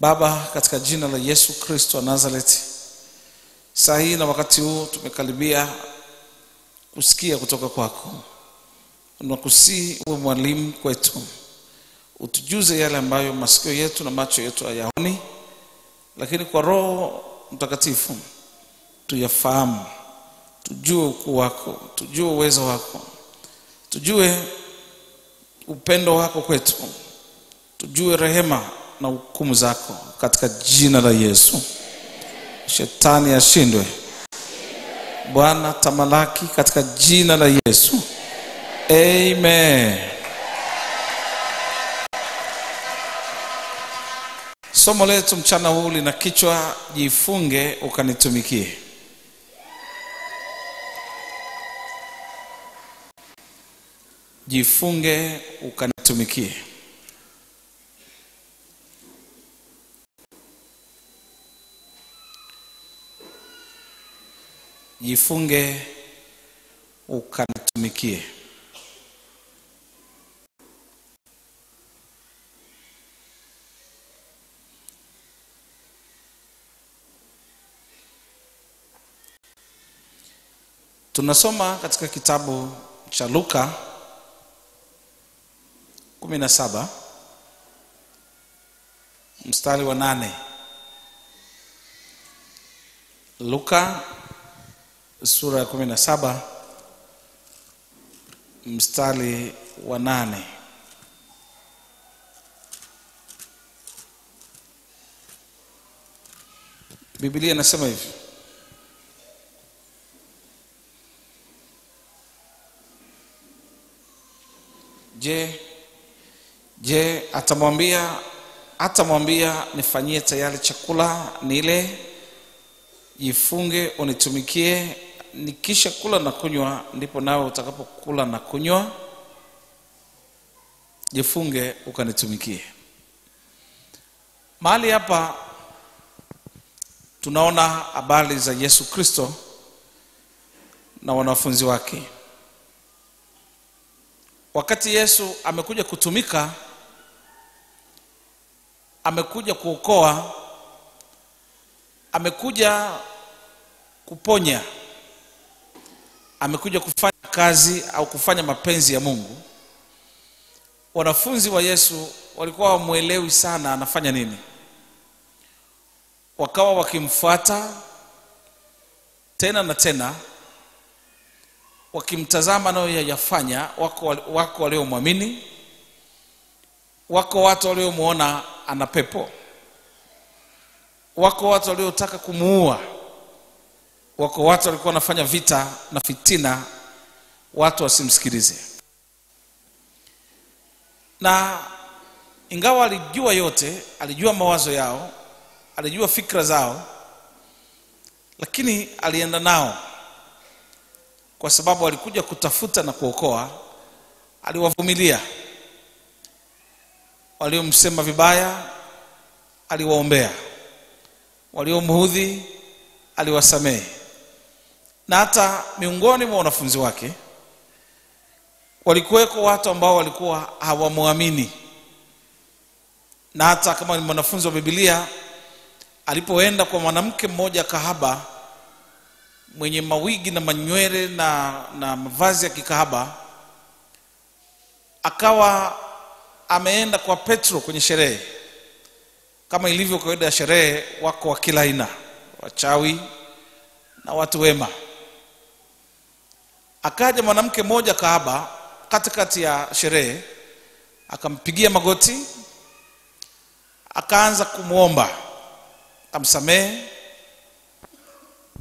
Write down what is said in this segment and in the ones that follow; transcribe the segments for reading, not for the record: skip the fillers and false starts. Baba, katika jina la Yesu Kristo wa Nazareti, saa hii na wakati huu tumekaribia kusikia kutoka kwako. Tunakusihi uwe mwalimu kwetu. Utujuze yale ambayo masikio yetu na macho yetu hayaoni, lakini kwa Roho Mtakatifu tuyafahamu. Tujue ukuu wako, tujue uwezo wako, tujue upendo wako kwetu, tujue rehema na hukumu zako, katika jina la Yesu. Shetani ashindwe. Bwana tamalaki katika jina la Yesu. Amen. Somo letu mchana huu lina kichwa jifunge ukanitumikie. Jifunge ukanitumikie. Jifunge ukanitumikie. Tunasoma katika kitabu cha Luka 17 mstari wa 8. Luka sura ya 17 mstari wa 8. Biblia inasema hivi: Je, atamwambia nifanyie tayari chakula nile? Jifunge unitumikie, nikisha kula na kunywa ndipo nawe utakapokula na kunywa. Jifunge ukanitumikie. Mahali hapa tunaona habari za Yesu Kristo na wanafunzi wake. Wakati Yesu amekuja kutumika, amekuja kuokoa, amekuja kuponya, amekuja kufanya kazi au kufanya mapenzi ya Mungu, wanafunzi wa Yesu walikuwa hawamuelewi sana anafanya nini. Wakawa wakimfuata tena na tena, wakimtazama nao yafanya. Wako waliomwamini, wako watu waliomuona ana pepo, wako watu waliotaka kumuua, wako watu walikuwa wanafanya vita na fitina watu wasimsikilize. Na ingawa alijua yote, alijua mawazo yao, alijua fikra zao, lakini alienda nao kwa sababu alikuja kutafuta na kuokoa. Aliwavumilia waliomsema vibaya, aliwaombea waliomhudhi, aliwasamehe. Na hata miongoni mwa wanafunzi wake walikuweko watu ambao walikuwa hawamuamini. Na hata kama mwanafunzi wa Biblia alipoenda kwa mwanamke mmoja kahaba mwenye mawigi na manywele na mavazi ya kikahaba, akawa ameenda kwa Petro kwenye sherehe. Kama ilivyo kawaida ya sherehe, wako wa kila aina, wachawi na watu wema. Akaja mwanamke mmoja kahaba katikati ya sherehe, akampigia magoti, akaanza kumuomba amsamehe,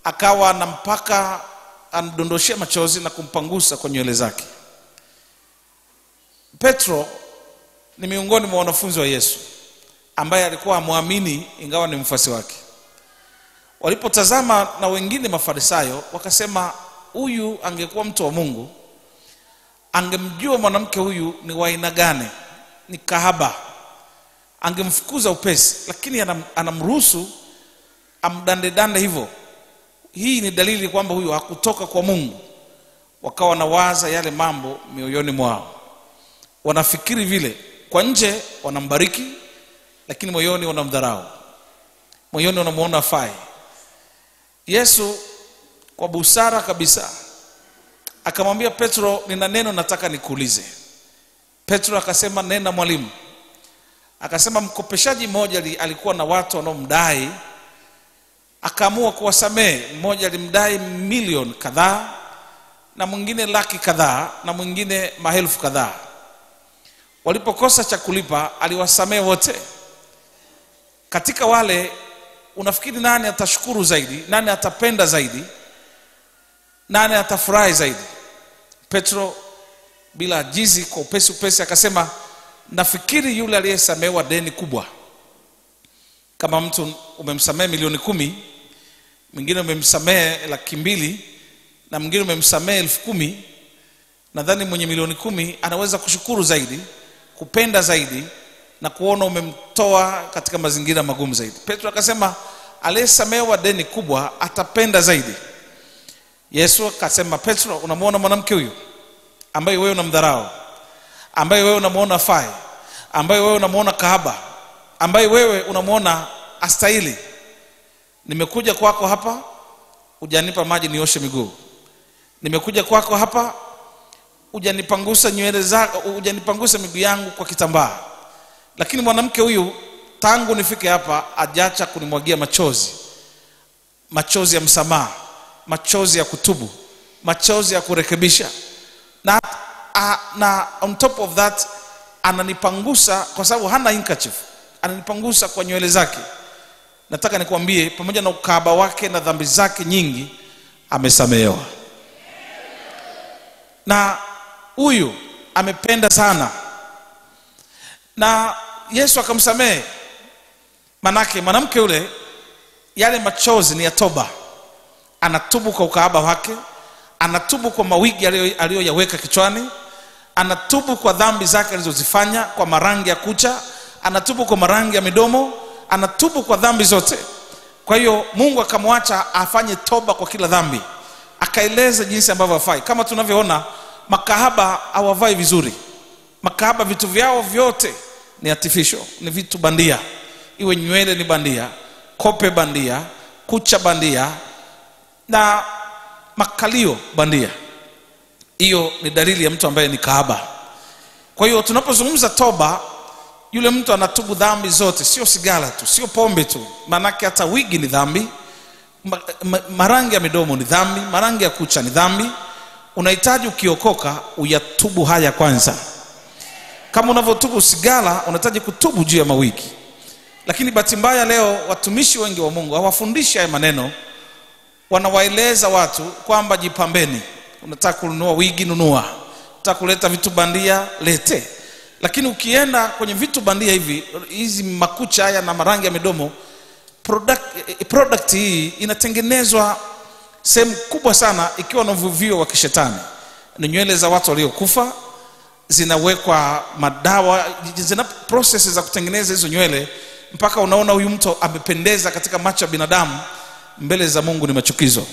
akawa anampaka, anadondoshia machozi na kumpangusa kwa nywele zake. Petro ni miongoni mwa wanafunzi wa Yesu ambaye alikuwa hamuamini ingawa ni mfuasi wake. Walipotazama na wengine Mafarisayo, wakasema huyu angekuwa mtu wa Mungu angemjua mwanamke huyu ni wa aina gani, ni kahaba, angemfukuza upesi, lakini anamruhusu amdande hivyo. Hii ni dalili kwamba huyu hakutoka kwa Mungu. Wakawa na waza yale mambo mioyoni mwao, wanafikiri vile. Kwa nje wanambariki, lakini moyoni unamdharau, moyoni unamuona fai. Yesu kwa busara kabisa akamwambia Petro, nina neno nataka nikuulize. Petro akasema, nena mwalimu. Akasema, mkopeshaji mmoja alikuwa na watu wanaomdai, akaamua kuwasamehe. Mmoja alimdai milioni kadhaa, na mwingine laki kadhaa, na mwingine maelfu kadhaa. Walipokosa cha kulipa, aliwasamehe wote. Katika wale, unafikiri nani atashukuru zaidi? Nani atapenda zaidi? Nani atafurahi zaidi? Petro bila jizi, kwa upesi upesi akasema, nafikiri yule aliyesamehewa deni kubwa. Kama mtu umemsamehe milioni 10, mwingine umemsamehe laki 2, na mwingine umemsamehe elfu 10, nadhani mwenye milioni 10 anaweza kushukuru zaidi, kupenda zaidi, na kuona umemtoa katika mazingira magumu zaidi. Petro akasema, aliyesamehewa deni kubwa atapenda zaidi. Yesu akasema, Petro, unamuona mwanamke huyu ambaye wewe unamdharau, ambaye wewe unamuona fai, ambaye wewe unamuona kahaba, ambaye wewe unamuona astahili, nimekuja kwako hapa, hujanipa maji nioshe miguu. Nimekuja kwako hapa, hujanipangusa nywele zako, hujanipangusa miguu yangu kwa kitambaa. Lakini mwanamke huyu tangu nifike hapa hajaacha kunimwagia machozi. Machozi ya msamaha, machozi ya kutubu, machozi ya kurekebisha. Na on top of that, ananipangusa, kwa sababu hana handkerchief, ananipangusa kwa nywele zake. Nataka nikuambie, pamoja na ukahaba wake na dhambi zake nyingi, amesamehewa. Na huyu amependa sana. Na Yesu akamsamehe. Manake mwanamke yule, yale machozi ni ya toba. Anatubu kwa ukahaba wake, anatubu kwa mawigi aliyoyaweka kichwani, anatubu kwa dhambi zake alizozifanya, kwa marangi ya kucha, anatubu kwa marangi ya midomo, anatubu kwa dhambi zote. Kwa hiyo Mungu akamwacha afanye toba kwa kila dhambi. Akaeleza jinsi ambavyo afai. Kama tunavyoona, makahaba hawavai vizuri. Makahaba vitu vyao vyote ni artificial, ni vitu bandia. Iwe nywele ni bandia, kope bandia, kucha bandia, na makalio bandia. Hiyo ni dalili ya mtu ambaye ni kahaba. Kwa hiyo tunapozungumza toba, yule mtu anatubu dhambi zote, sio sigara tu, sio pombe tu. Manake hata wigi ni dhambi, marangi ya midomo ni dhambi, marangi ya kucha ni dhambi. Unahitaji ukiokoka uyatubu haya kwanza. Kama unavyotubu sigara, unahitaji kutubu juu ya mawigi. Lakini bahati mbaya leo watumishi wengi wa Mungu hawafundishi haya maneno. Wanawaeleza watu kwamba jipambeni. Unataka kununua wigi, nunua. Unataka kuleta vitu bandia, lete. Lakini ukienda kwenye vitu bandia hivi, hizi makucha haya na marangi ya midomo, product hii inatengenezwa sehemu kubwa sana ikiwa na uvuvio wa kishetani. Ni nywele za watu waliokufa, zinawekwa madawa, zina processes za kutengeneza hizo nywele, mpaka unaona huyu mtu amependeza katika macho ya binadamu, mbele za Mungu ni machukizo.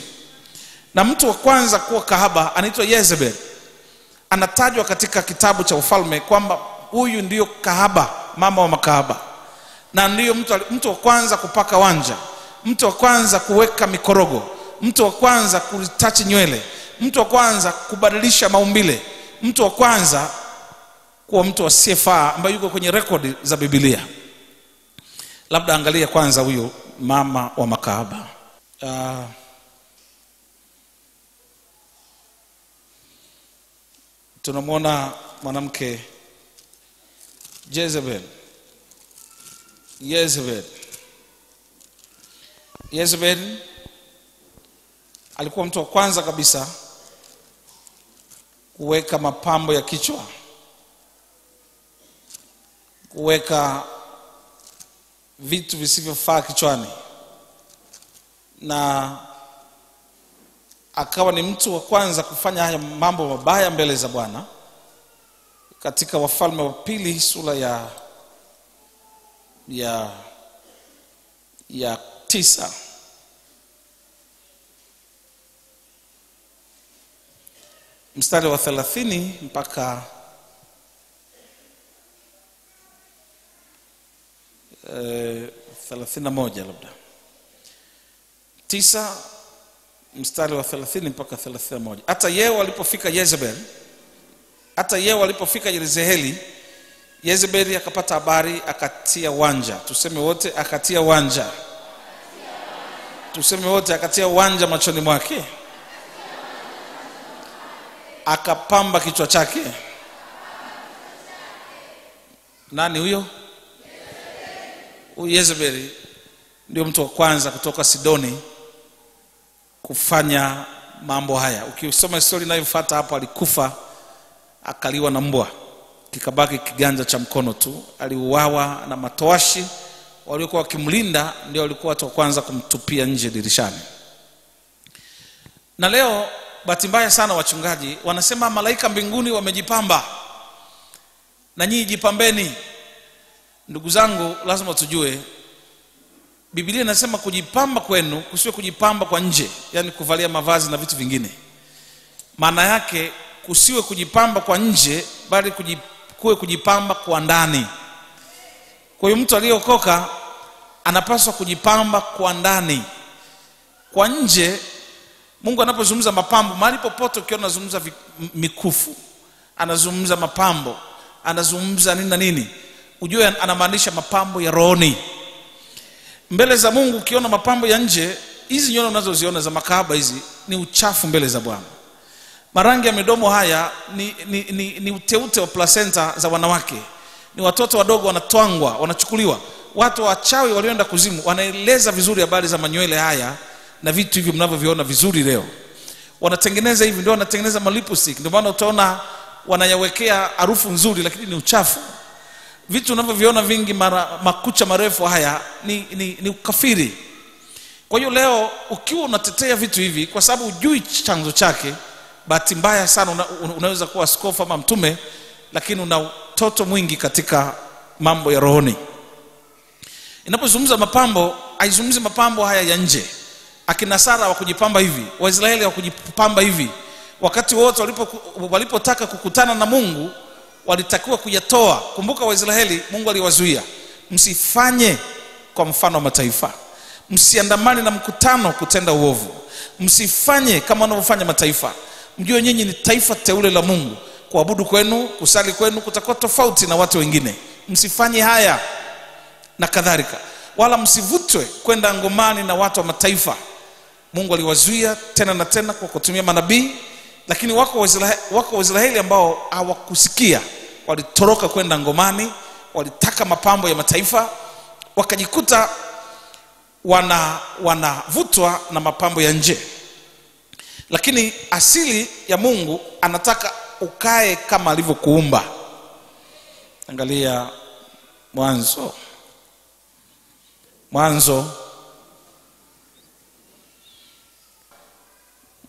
Na mtu wa kwanza kuwa kahaba anaitwa Jezebel. Anatajwa katika kitabu cha Ufalme kwamba huyu ndiyo kahaba, mama wa makahaba. Na ndiyo mtu wa kwanza kupaka wanja, mtu wa kwanza kuweka mikorogo, mtu wa kwanza kutachi nywele, mtu wa kwanza kubadilisha maumbile, mtu wa kwanza kuwa mtu asiyefaa ambaye yuko kwenye rekodi za Biblia. Labda angalia kwanza huyo mama wa makahaba. Tunamwona mwanamke Jezebel. Jezebel alikuwa mtu wa kwanza kabisa kuweka mapambo ya kichwa, kuweka vitu visivyofaa kichwani, na akawa ni mtu wa kwanza kufanya haya mambo mabaya mbele za Bwana. Katika Wafalme wa Pili sura ya 9, mstari wa 30 mpaka 31 labda. 9 mstari wa 30 mpaka 31. Hata yeye alipofika Jezebel, hata yeye alipofika Yerizeheli, Jezebeli akapata habari, akatia wanja. Tuseme wote akatia wanja. Tuseme wote akatia wanja machoni mwake. Akapamba kichwa chake. Nani huyo? Huyu Jezebeli ndio mtu wa kwanza kutoka Sidoni kufanya mambo haya. Ukisoma story inayofuata hapo, alikufa akaliwa na mbwa. Kikabaki kiganja cha mkono tu. Aliuawa na matowashi waliokuwa wakimlinda, ndio walikuwa watu wa kwanza kumtupia nje dirishani. Na leo bahati mbaya sana wachungaji wanasema malaika mbinguni wamejipamba. Na nyinyi jipambeni. Ndugu zangu, lazima tujue Biblia inasema kujipamba kwenu kusiwe kujipamba kwa nje, yani kuvalia mavazi na vitu vingine. Maana yake kusiwe kujipamba kwa nje, bali kujipamba kwa ndani. Kwa hiyo mtu aliyeokoka anapaswa kujipamba kwa ndani. Kwa nje Mungu anapozungumza mapambo, mahali popote ukiona anazungumza mikufu, anazungumza mapambo, anazungumza nini na nini, ujue anamaanisha mapambo ya rohoni. Mbele za Mungu ukiona mapambo ya nje, hizi nyono unazoziona za makahaba hizi ni uchafu mbele za Bwana. Marangi ya midomo haya ni uteute wa placenta za wanawake. Ni watoto wadogo wanatwangwa, wanachukuliwa. Watu wachawi walioenda kuzimu wanaeleza vizuri habari za manywele haya na vitu hivi mnavyoviona vizuri leo. Wanatengeneza hivi, ndio wanatengeneza malipstick. Ndio maana utaona wanayawekea harufu nzuri, lakini ni uchafu. Vitu unavyoviona vingi, makucha marefu haya ni ukafiri. Kwa hiyo leo ukiwa unatetea vitu hivi kwa sababu hujui chanzo chake, bahati mbaya sana unaweza kuwa askofu ama mtume, lakini una utoto mwingi katika mambo ya rohoni. Inapozungumza mapambo, haizungumzi mapambo haya ya nje. Akina Sara wa kujipamba hivi, Waisraeli wa kujipamba hivi. Wakati wote walipotaka kukutana na Mungu walitakiwa kuyatoa. Kumbuka Waisraeli, Mungu aliwazuia, msifanye kwa mfano wa mataifa, msiandamane na mkutano kutenda uovu, msifanye kama wanavyofanya mataifa. Mjue nyinyi ni taifa teule la Mungu. Kuabudu kwenu, kusali kwenu kutakuwa tofauti na watu wengine. Msifanye haya na kadhalika. Wala msivutwe kwenda ngomani na watu wa mataifa. Mungu aliwazuia tena na tena kwa kutumia manabii, lakini wako Waisraeli ambao hawakusikia. Walitoroka kwenda ngomani, walitaka mapambo ya mataifa, wakajikuta wanavutwa na mapambo ya nje. Lakini asili ya Mungu anataka ukae kama alivyokuumba. Angalia Mwanzo.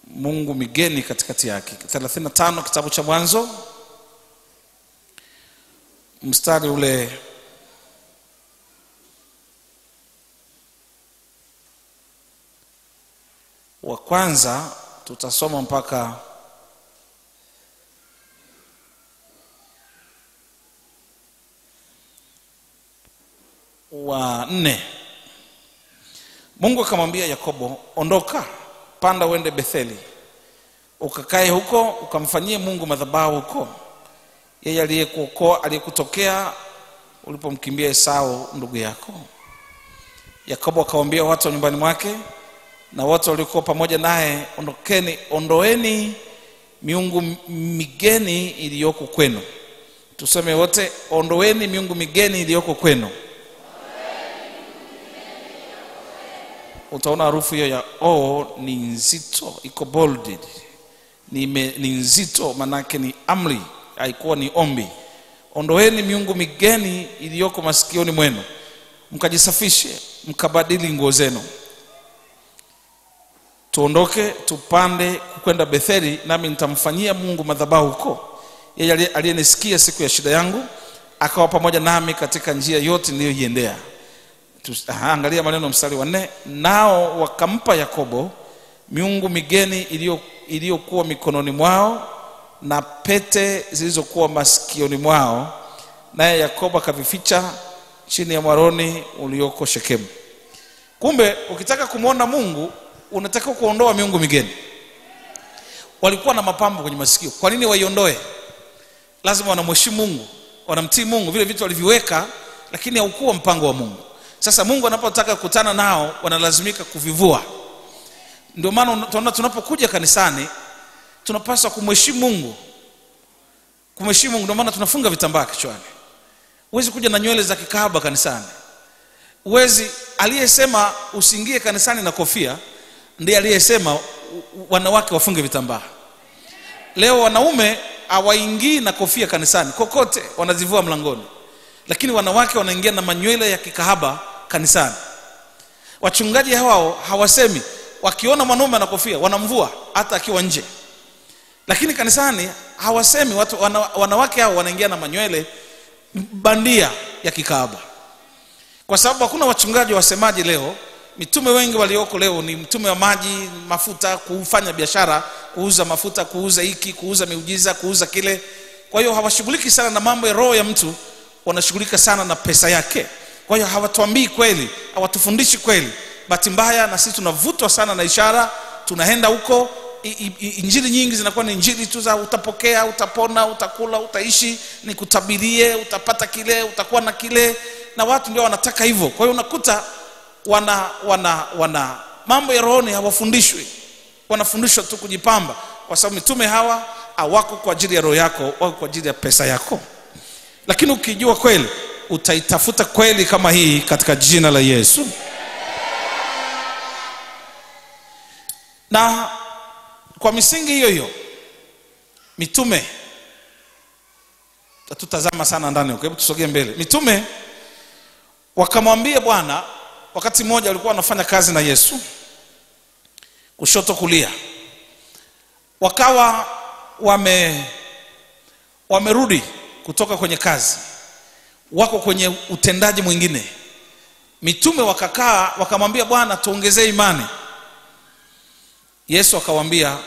Mungu migeni katikati yake. 35 kitabu cha Mwanzo, mstari ule wa kwanza tutasoma mpaka wa 4. Mungu akamwambia Yakobo, ondoka, panda uende Betheli, ukakae huko, ukamfanyie Mungu madhabahu huko, yeye aliyekuokoa, aliyekutokea ulipomkimbia Esau ndugu yako. Yakobo akawaambia watu wa nyumbani mwake na watu waliokuwa pamoja naye, ondoeni miungu migeni iliyoko kwenu. Tuseme wote, ondoeni miungu migeni iliyoko kwenu. Utaona harufu hiyo ya o ni nzito, iko bolded. Ni nzito, manake ni amri, haikuwa ni ombi. Ondoeni miungu migeni iliyoko masikioni mwenu, mkajisafishe, mkabadili nguo zenu. Tuondoke, tupande kwenda Betheli, nami nitamfanyia Mungu madhabahu huko, yeye aliyenisikia siku ya shida yangu, akawa pamoja nami katika njia yote niliyoiendea. Angalia maneno mstari wa 4. Nao wakampa Yakobo miungu migeni iliyokuwa mikononi mwao na pete zilizokuwa masikioni mwao, naye Yakobo akavificha chini ya mwaroni ulioko Shekemu. Kumbe ukitaka kumuona Mungu unataka kuondoa miungu migeni. Walikuwa na mapambo kwenye masikio. Kwa nini waiondoe? Lazima wanamheshimu Mungu, wanamtii Mungu, vile vitu waliviweka lakini haukuwa mpango wa Mungu. Sasa Mungu anapotaka kukutana nao wanalazimika kuvivua. Ndio maana tunapokuja kanisani tunapaswa kumheshimu Mungu. Kumheshimu Mungu ndio maana tunafunga vitambaa kichwani. Huwezi kuja na nywele za kikahaba kanisani. Huwezi, aliyesema usiingie kanisani na kofia ndiye aliyesema wanawake wafunge vitambaa. Leo wanaume hawaingii na kofia kanisani, kokote wanazivua mlangoni. Lakini wanawake wanaingia na manywele ya kikahaba kanisani. Wachungaji hao hawasemi, wakiona mwanaume na kofia wanamvua hata akiwa nje. Lakini kanisani hawasemi, wanawake hao wanaingia na manywele bandia ya kikahaba. Kwa sababu hakuna wachungaji wasemaji leo. Mitume wengi walioko leo ni mtume wa maji, mafuta, kufanya biashara, kuuza mafuta, kuuza hiki, kuuza miujiza, kuuza kile. Kwa hiyo hawashughuliki sana na mambo ya roho ya mtu, wanashughulika sana na pesa yake. Kwa hiyo hawatuambii kweli, hawatufundishi kweli. Bahati mbaya na sisi tunavutwa sana na ishara, tunaenda huko. Injili nyingi zinakuwa ni injili tu za utapokea, utapona, utakula, utaishi, nikutabirie, utapata kile, utakuwa na kile. Na watu ndio wanataka hivyo. Kwa hiyo unakuta mambo ya roho hawafundishwi. Wanafundishwa tu kujipamba. Kwa sababu mitume hawa hawako kwa ajili ya roho yako, wako kwa ajili ya pesa yako. Lakini ukijua kweli, utaitafuta kweli kama hii katika jina la Yesu. Na kwa misingi hiyo hiyo mitume, tutazama sana ndani huko, hebu tusogee mbele. Mitume wakamwambia Bwana, wakati mmoja walikuwa wanafanya kazi na Yesu kushoto kulia. Wakawa wamerudi kutoka kwenye kazi, wako kwenye utendaji mwingine. Mitume wakakaa wakamwambia Bwana, tuongezee imani. Yesu akawaambia,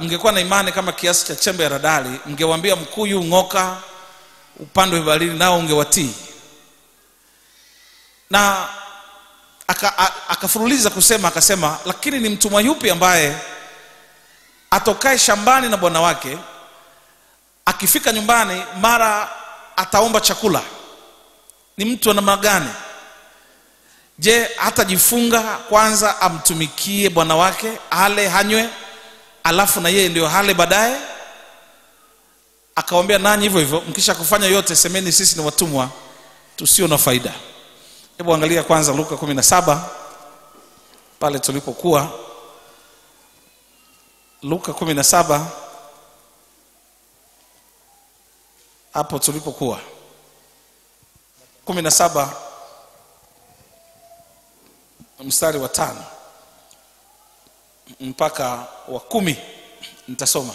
mngekuwa na imani kama kiasi cha chembe ya radali, mngewaambia mkuyu ngoka upande wa bahari nao ungewatii. Na akafuruliza kusema, akasema, lakini ni mtumwa yupi ambaye atokae shambani na bwana wake, akifika nyumbani mara ataomba chakula? Ni mtu na magani? Je, hatajifunga kwanza amtumikie bwana wake, ale hanywe, alafu na yeye ndio hale baadaye? Akawaambia nanyi hivyo hivyo, mkisha kufanya yote semeni sisi ni watumwa tusio na faida. Hebu angalia kwanza Luka 17 pale tulipokuwa. Luka 17 hapo tulipokuwa. 17 mstari wa 5 mpaka wa 10 nitasoma.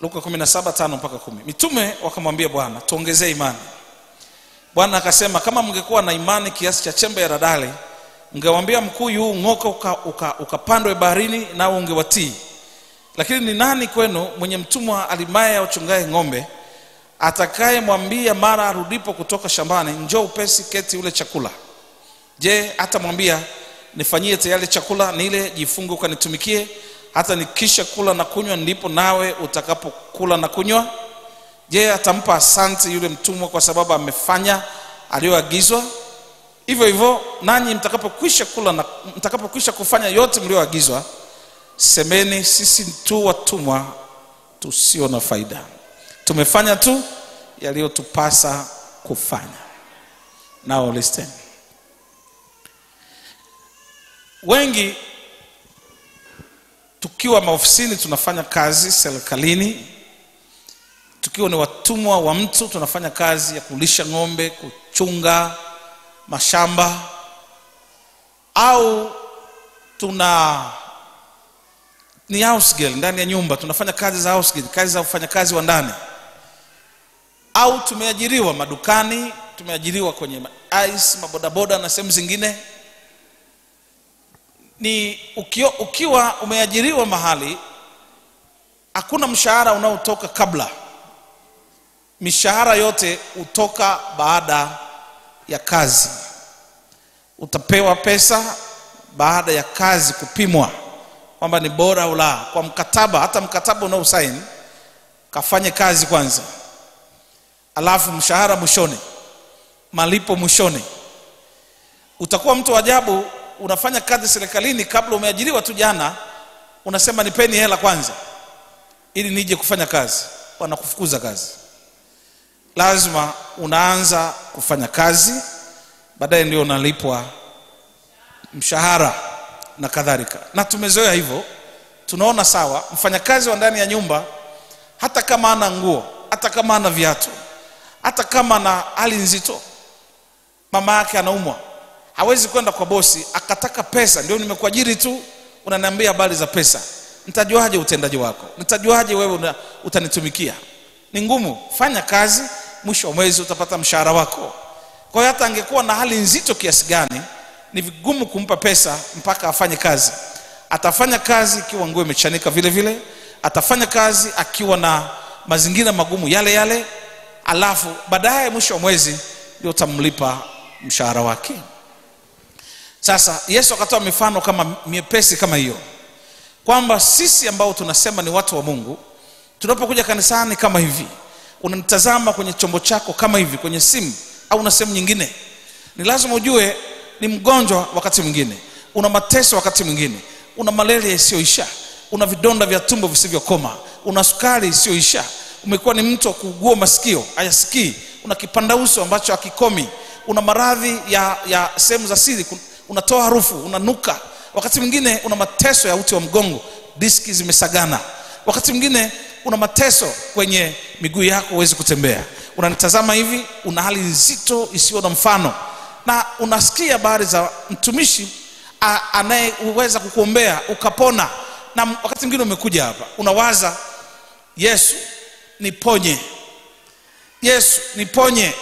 Luka 17:5 mpaka 10. Mitume wakamwambia Bwana, tuongezee imani. Bwana akasema, kama mngekuwa na imani kiasi cha chembe ya radali, mngewaambia mkuyu ngoka ukapandwe baharini na ungewatii. Lakini ni nani kwenu mwenye mtumwa alimaye au uchungaye ng'ombe, atakaye mwambia mara arudipo kutoka shambani, njoo upesi keti ule chakula? Je, atamwambia nifanyie tayari chakula nile, jifunge ukanitumikie, hata nikisha kula na kunywa ndipo nawe utakapokula na kunywa? Je, atampa asante yule mtumwa kwa sababu amefanya aliyoagizwa? Hivyo hivyo nanyi mtakapokwisha kula na mtakapokwisha kufanya yote mlioagizwa, semeni sisi tu watumwa tusio na faida, tumefanya tu yaliyotupasa kufanya. Now listen. Wengi tukiwa maofisini tunafanya kazi, serikalini tukiwa ni watumwa wa mtu, tunafanya kazi ya kulisha ng'ombe, kuchunga mashamba, au ni house girl ndani ya nyumba, tunafanya kazi za house girl, kazi za wafanyakazi wa ndani, au tumeajiriwa madukani, tumeajiriwa kwenye ice, mabodaboda na sehemu zingine. Ni ukiwa umeajiriwa mahali Hakuna mshahara unaotoka kabla. Mishahara yote utoka baada ya kazi. Utapewa pesa baada ya kazi kupimwa kwamba ni bora au la, kwa mkataba. Hata mkataba unaosaini kafanye kazi kwanza, alafu mshahara mwishoni, malipo mwishoni. Utakuwa mtu wa ajabu, unafanya kazi serikalini kabla umeajiriwa tu jana, unasema nipeni hela kwanza ili nije kufanya kazi. Wanakufukuza kazi. Lazima unaanza kufanya kazi, baadaye ndio unalipwa mshahara na kadhalika. Na tumezoea hivyo, tunaona sawa. Mfanyakazi wa ndani ya nyumba, hata kama ana nguo, hata kama ana viatu, hata kama ana hali nzito, mama yake anaumwa, hawezi kwenda kwa bosi akataka pesa, ndio nimekuajiri tu unaniambia habari za pesa. Nitajuaje utendaji wako? Nitajuaje wewe utanitumikia? Ni ngumu. Fanya kazi, mwisho wa mwezi utapata mshahara wako. Kwa hiyo hata angekuwa na hali nzito kiasi gani, ni vigumu kumpa pesa mpaka afanye kazi. Atafanya kazi akiwa nguo imechanika vile vile, atafanya kazi akiwa na mazingira magumu yale yale, alafu baadaye mwisho wa mwezi ndio utamlipa mshahara wake. Sasa Yesu akatoa mifano kama miepesi kama hiyo, kwamba sisi ambao tunasema ni watu wa Mungu, tunapokuja kanisani kama hivi, unanitazama kwenye chombo chako kama hivi, kwenye simu au na sehemu nyingine, ni lazima ujue ni mgonjwa wakati mwingine, una mateso wakati mwingine, una malaria isiyoisha, una vidonda vya tumbo visivyokoma, una sukari isiyoisha, umekuwa ni mtu kuugua masikio hayasikii, una kipanda uso ambacho hakikomi, una maradhi ya sehemu za siri, unatoa harufu, unanuka. Wakati mwingine una mateso ya uti wa mgongo, diski zimesagana. Wakati mwingine una mateso kwenye miguu yako, huwezi kutembea. Unanitazama hivi, una hali nzito isiyo na mfano, na unasikia habari za mtumishi anayeweza kukuombea ukapona. Na wakati mwingine umekuja hapa unawaza, Yesu niponye, Yesu niponye.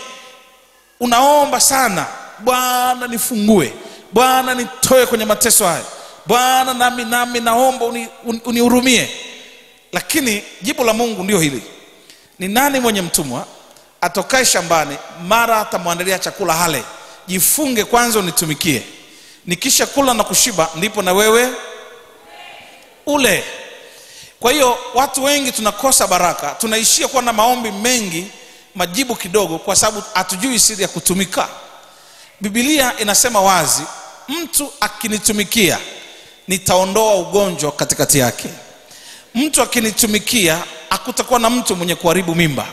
Unaomba sana, Bwana nifungue, Bwana nitoe kwenye mateso haya, Bwana nami naomba unihurumie. Lakini jibu la Mungu ndio hili: ni nani mwenye mtumwa atokae shambani mara atamwandalia chakula hale? Jifunge kwanza unitumikie, nikisha kula na kushiba ndipo na wewe ule. Kwa hiyo watu wengi tunakosa baraka, tunaishia kuwa na maombi mengi, majibu kidogo, kwa sababu hatujui siri ya kutumika. Biblia inasema wazi, mtu akinitumikia nitaondoa ugonjwa katikati yake. Mtu akinitumikia hakutakuwa na mtu mwenye kuharibu mimba.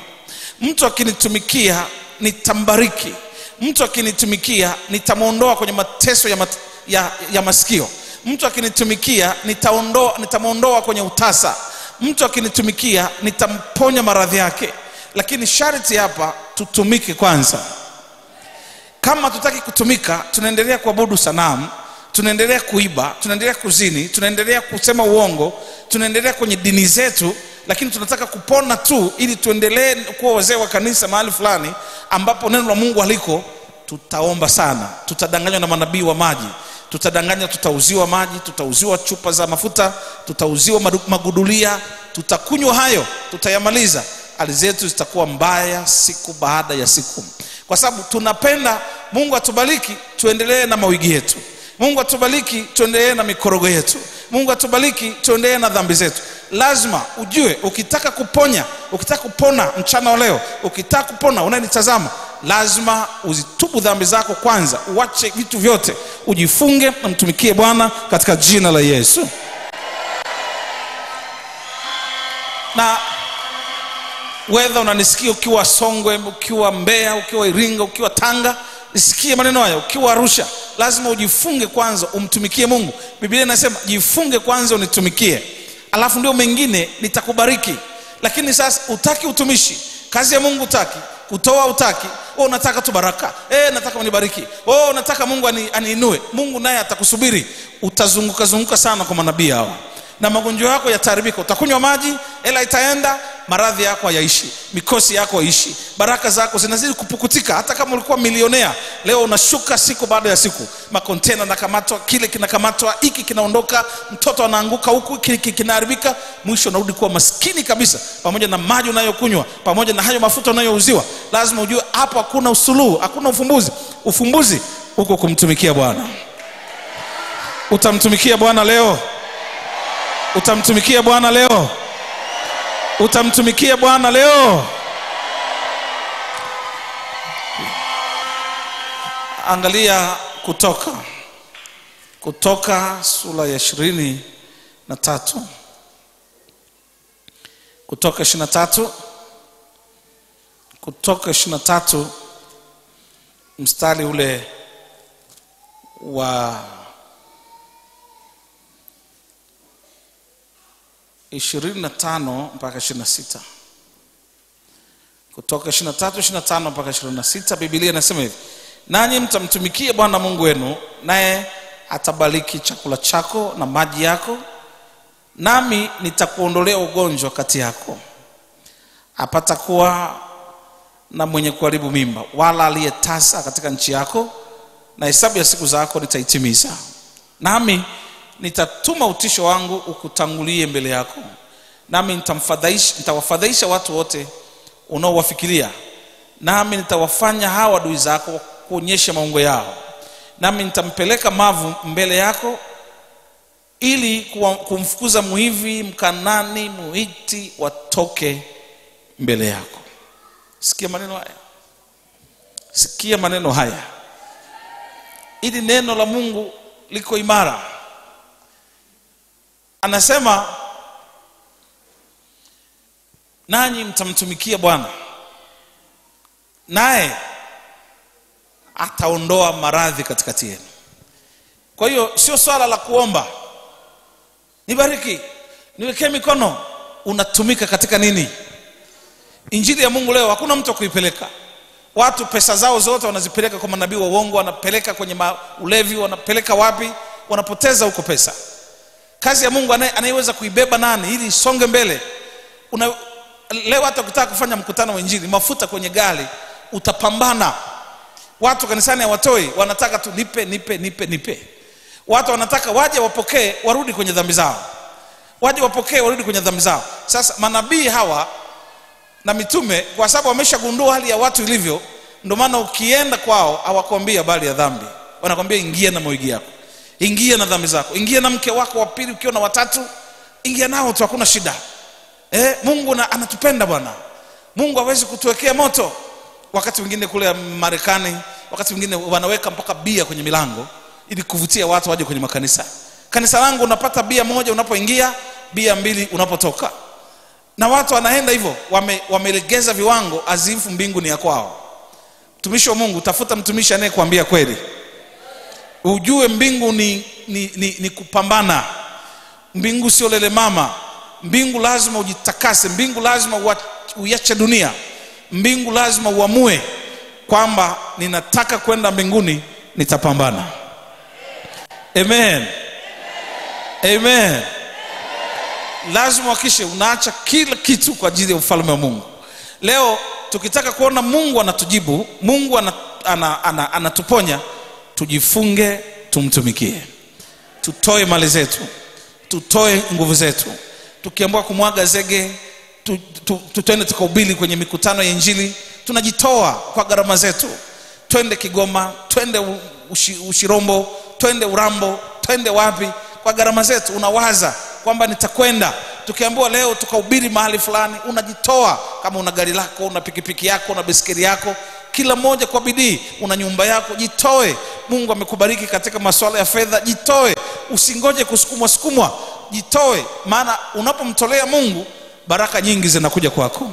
Mtu akinitumikia nitambariki. Mtu akinitumikia nitamuondoa kwenye mateso ya masikio. Mtu akinitumikia nitamuondoa kwenye utasa. Mtu akinitumikia nitamponya maradhi yake. Lakini sharti hapa tutumike kwanza. Kama tutaki kutumika, tunaendelea kuabudu sanamu, tunaendelea kuiba, tunaendelea kuzini, tunaendelea kusema uongo, tunaendelea kwenye dini zetu, lakini tunataka kupona tu ili tuendelee kuwa wazee wa kanisa mahali fulani ambapo neno la Mungu haliko. Tutaomba sana, tutadanganywa na manabii wa maji, tutadanganywa, tutauziwa maji, tutauziwa chupa za mafuta, tutauziwa magudulia, tutakunywa hayo, tutayamaliza. Hali zetu zitakuwa mbaya siku baada ya siku, kwa sababu tunapenda Mungu atubariki tuendelee na mawigi yetu, Mungu atubariki tuendelee na mikorogo yetu, Mungu atubariki tuendelee na dhambi zetu. Lazima ujue, ukitaka kuponya, ukitaka kupona mchana wa leo, ukitaka kupona unanitazama, lazima uzitubu dhambi zako kwanza, uache vitu vyote, ujifunge na mtumikie Bwana katika jina la Yesu. Na wewe unanisikia ukiwa Songwe, ukiwa Mbeya, ukiwa Iringa, ukiwa Tanga, nisikie maneno haya, ukiwa Arusha, lazima ujifunge kwanza umtumikie Mungu. Biblia inasema jifunge kwanza unitumikie, alafu ndio mengine nitakubariki. Lakini sasa utaki utumishi, kazi ya Mungu utaki, kutoa utaki, wewe unataka tu baraka. Nataka unibariki. Unataka Mungu aniinue. Mungu naye atakusubiri. Utazunguka zunguka sana kwa manabii hao, na magonjwa yako yataharibika. Utakunywa maji, hela itaenda, maradhi yako yaishi, mikosi yako yaishi, baraka zako zinazidi kupukutika. Hata kama ulikuwa milionea, leo unashuka siku baada ya siku, makontena nakamatwa, kile kinakamatwa, hiki kinaondoka, mtoto anaanguka huku, hiki kinaharibika, mwisho unarudi kuwa maskini kabisa, pamoja na maji unayokunywa, pamoja na hayo mafuta unayouziwa. Lazima ujue hapo hakuna usuluhu, hakuna ufumbuzi. Ufumbuzi uko kumtumikia Bwana. Utamtumikia Bwana leo? Utamtumikia Bwana leo? Utamtumikia Bwana leo? Angalia Kutoka. Kutoka sura ya 23. Kutoka 23. Kutoka 23 mstari ule wa 25 mpaka 26. Kutoka 23, 25 mpaka 26 Biblia inasema hivi: nanyi mtamtumikia Bwana Mungu wenu, naye atabariki chakula chako na maji yako, nami nitakuondolea ugonjwa kati yako. Apata kuwa na mwenye kuharibu mimba wala aliyetasa katika nchi yako, na hesabu ya siku zako nitaitimiza. Nami nitatuma utisho wangu ukutangulie mbele yako, nami nitawafadhaisha watu wote unaowafikiria, nami nitawafanya hawa adui zako kuonyesha maungo yao, nami nitampeleka mavu mbele yako ili kumfukuza Mhivi, Mkanani, Muhiti watoke mbele yako. Sikia maneno haya. Sikia maneno haya. Ili neno la Mungu liko imara. Anasema nanyi mtamtumikia Bwana, naye ataondoa maradhi katikati yenu. Kwa hiyo sio swala la kuomba, nibariki, niwekee mikono. Unatumika katika nini? Injili ya Mungu leo hakuna mtu kuipeleka. Watu pesa zao zote wanazipeleka kwa manabii wa uongo, wanapeleka kwenye ulevi, wanapeleka wapi, wanapoteza huko pesa. Kazi ya Mungu anayeweza kuibeba nani ili songe mbele? Leo hata ukitaka kufanya mkutano wa injili, mafuta kwenye gari, utapambana. Watu kanisani hawatoi, wanataka tu nipe. Watu wanataka waje wapokee, warudi kwenye dhambi zao. Waje wapokee, warudi kwenye dhambi zao. Sasa manabii hawa na mitume, kwa sababu wameshagundua hali ya watu ilivyo, ndio maana ukienda kwao hawakwambii habari ya dhambi. Wanakwambia ingia na mawigi yako, ingia na dhambi zako, ingia na mke wako wa pili, ukiona watatu ingia nao tu, hakuna shida. Mungu anatupenda Bwana. Mungu hawezi kutuwekea moto. Wakati mwingine kule Marekani, wakati mwingine wanaweka mpaka bia kwenye milango ili kuvutia watu waje kwenye makanisa. Kanisa langu unapata bia moja unapoingia, bia mbili unapotoka. Na watu wanaenda hivyo, wamelegeza viwango azifu mbingu ni ya kwao. Mtumishi wa Mungu, tafuta mtumishi anayekuambia kweli. Ujue mbingu ni kupambana. Mbingu sio lele mama. Mbingu lazima ujitakase. Mbingu lazima uiache dunia. Mbingu lazima uamue kwamba ninataka kwenda mbinguni, nitapambana. Amen. Amen. Lazima uhakishe unaacha kila kitu kwa ajili ya ufalme wa Mungu. Leo tukitaka kuona Mungu anatujibu, Mungu anatuponya, tujifunge, tumtumikie. Tutoe mali zetu, tutoe nguvu zetu. Tukiambiwa kumwaga zege, tuende tukahubiri kwenye mikutano ya injili, tunajitoa kwa gharama zetu. Twende Kigoma, twende Ushirombo, twende Urambo, twende wapi kwa gharama zetu. Unawaza kwamba nitakwenda. Tukiambiwa leo tukahubiri mahali fulani, unajitoa. Kama una gari lako, una pikipiki yako, una baiskeli yako, kila moja kwa bidii, una nyumba yako, jitoe. Mungu amekubariki katika masuala ya fedha, jitoe. Usingoje kusukumwa, jitoe. Maana unapomtolea Mungu, baraka nyingi zinakuja kwako.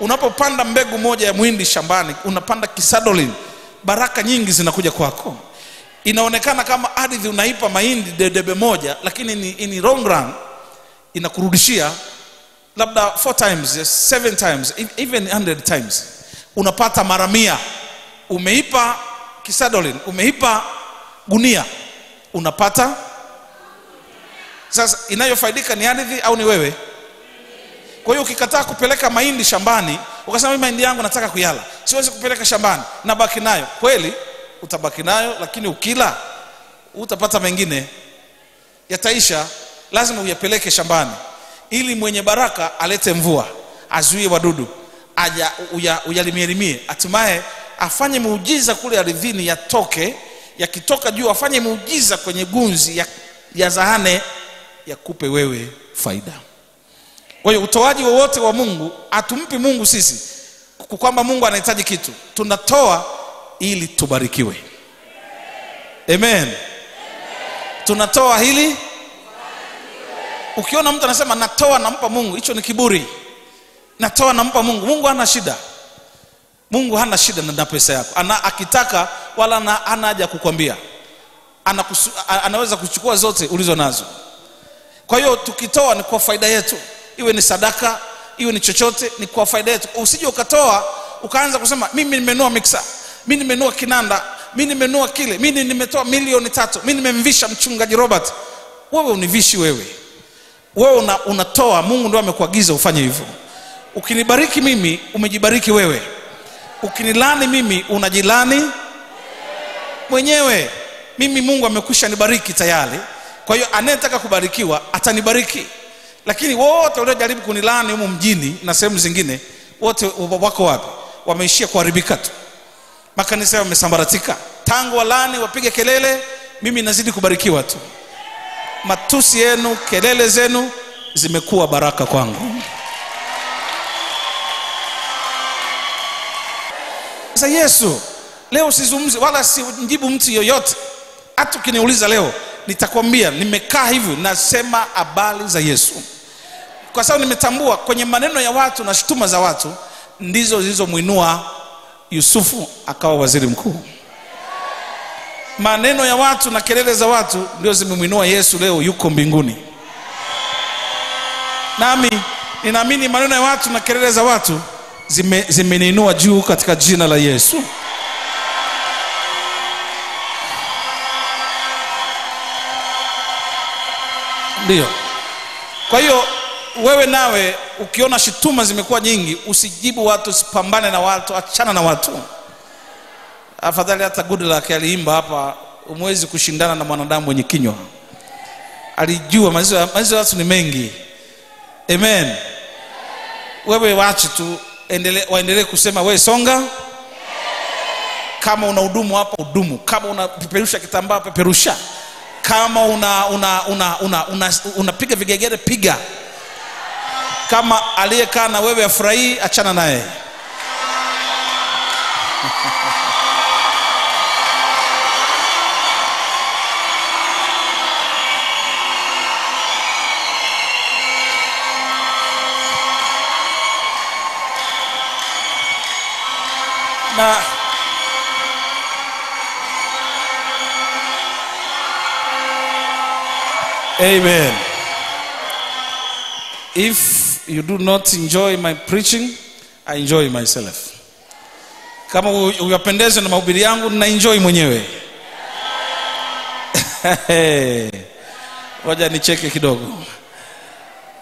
Unapopanda mbegu moja ya mwindi shambani, unapanda kisadolin, baraka nyingi zinakuja kwako. Inaonekana kama ardhi unaipa mahindi debe moja, lakini ni long run inakurudishia labda 4 times, 7 times, even 100 times. Unapata mara 100. Umeipa kisadolin, umeipa gunia, unapata. Sasa inayofaidika ni ardhi au ni wewe? Kwa hiyo ukikataa kupeleka mahindi shambani, ukasema mimi mahindi yangu nataka kuyala, siwezi kupeleka shambani, nabaki nayo, kweli utabaki nayo, lakini ukila utapata mengine yataisha. Lazima uyapeleke shambani ili mwenye baraka alete mvua, azuie wadudu, aja uyalimie, hatimaye afanye muujiza kule ardhini, yatoke, yakitoka juu afanye muujiza kwenye gunzi ya zahane, yakupe wewe faida. Kwa hiyo utoaji wowote wa Mungu, atumpi Mungu sisi kwamba Mungu anahitaji kitu. Tunatoa ili tubarikiwe. Amen. Tunatoa hili. Ukiona mtu anasema natoa nampa Mungu, hicho ni kiburi. Natoa nampa Mungu. Mungu hana shida. Mungu hana shida na pesa yako. Akitaka wala hana haja kukwambia. Anaweza kuchukua zote ulizo nazo. Kwa hiyo tukitoa ni kwa faida yetu. Iwe ni sadaka, iwe ni chochote, ni kwa faida yetu. Usije ukatoa ukaanza kusema mimi nimenua mixer, mimi nimenua kinanda, mimi nimenua kile, mimi nimetoa milioni 3, mimi nimemvisha mchungaji Robert. Wewe univishi wewe. Wewe unatoa, Mungu ndiye amekuagiza ufanye hivyo. Ukinibariki mimi, umejibariki wewe. Ukinilani mimi, unajilani mwenyewe. Mimi Mungu amekwisha nibariki tayari. Kwa hiyo anayetaka kubarikiwa atanibariki. Lakini wote waliojaribu kunilani huko mjini na sehemu zingine, wote wako wapi? Wameishia kuharibika tu. Makanisa yamesambaratika. Tangu walani wapige kelele, mimi nazidi kubarikiwa tu. Matusi yenu, kelele zenu zimekuwa baraka kwangu. Sasa Yesu leo sizungumzi wala sijibu mtu yoyote. Hata ukiniuliza leo nitakwambia nimekaa hivi nasema habari za Yesu. Kwa sababu nimetambua kwenye maneno ya watu na shutuma za watu ndizo zilizomuinua Yusufu akawa waziri mkuu. Maneno ya watu na kelele za watu ndio zimemuinua Yesu leo yuko mbinguni. Nami ninaamini maneno ya watu na kelele za watu zimeniinua juu katika jina la Yesu. Ndio. Kwa hiyo wewe nawe ukiona shutuma zimekuwa nyingi, usijibu watu, usipambane na watu, achana na watu. Afadhali hata Goodluck aliimba hapa, umwezi kushindana na mwanadamu mwenye kinywa. Alijua mazizo watu ni mengi. Amen. Wewe waache tu, waendelee kusema wewe songa. Kama una hudumu hapa hudumu, kama unapeperusha kitambaa peperusha, kama unapiga vigegere piga. Kama aliyekaa na wewe afurahi, achana naye. Na amen. If you do not enjoy my preaching, I enjoy myself. Kama uyapendezwe na mahubiri yangu, na enjoy mwenyewe. Wacha nicheke kidogo.